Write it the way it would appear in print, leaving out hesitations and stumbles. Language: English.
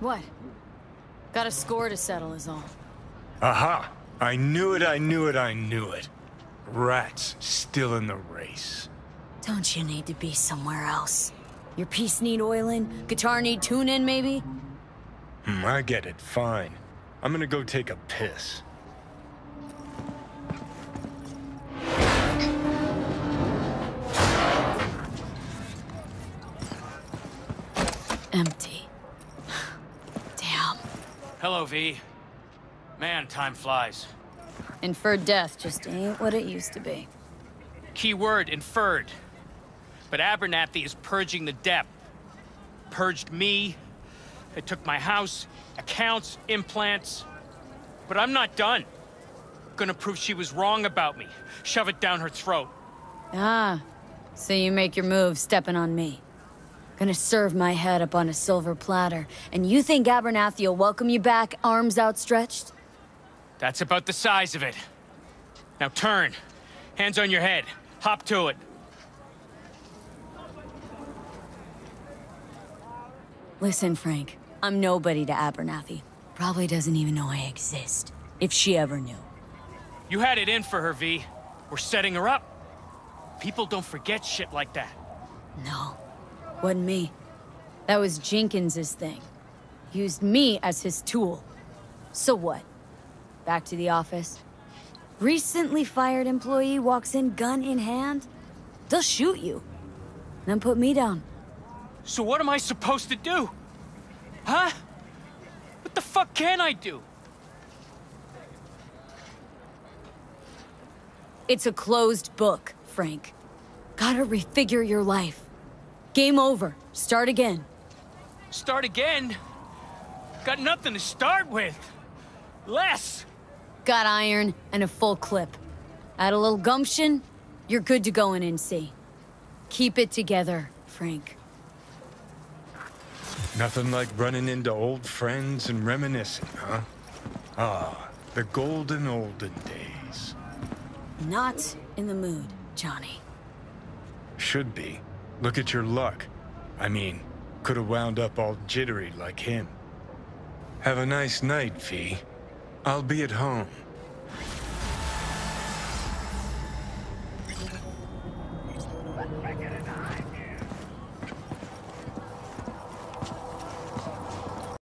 What? Got a score to settle is all. Aha! I knew it, I knew it, I knew it. Rats still in the race. Don't you need to be somewhere else? Your piece need oiling, guitar need tune-in maybe? I get it, fine. I'm gonna go take a piss. Empty. Damn. Hello, V. Man, time flies. Inferred death just ain't what it used to be. Key word, inferred. But Abernathy is purging the depth. Purged me. It took my house, accounts, implants. But I'm not done. Gonna prove she was wrong about me. Shove it down her throat. Ah, so you make your move stepping on me. Gonna serve my head up on a silver platter, and you think Abernathy will welcome you back, arms outstretched? That's about the size of it. Now turn. Hands on your head. Hop to it. Listen, Frank. I'm nobody to Abernathy. Probably doesn't even know I exist. If she ever knew. You had it in for her, V. We're setting her up. People don't forget shit like that. No. Wasn't me. That was Jenkins's thing. He used me as his tool. So what? Back to the office. Recently fired employee walks in gun in hand. They'll shoot you. Then put me down. So what am I supposed to do? Huh? What the fuck can I do? It's a closed book, Frank. Gotta refigure your life. Game over. Start again. Start again? Got nothing to start with. Less. Got iron and a full clip. Add a little gumption, you're good to go in NC. Keep it together, Frank. Nothing like running into old friends and reminiscing, huh? Ah, the golden olden days. Not in the mood, Johnny. Should be. Look at your luck. I mean, could have wound up all jittery like him. Have a nice night, V. I'll be at home.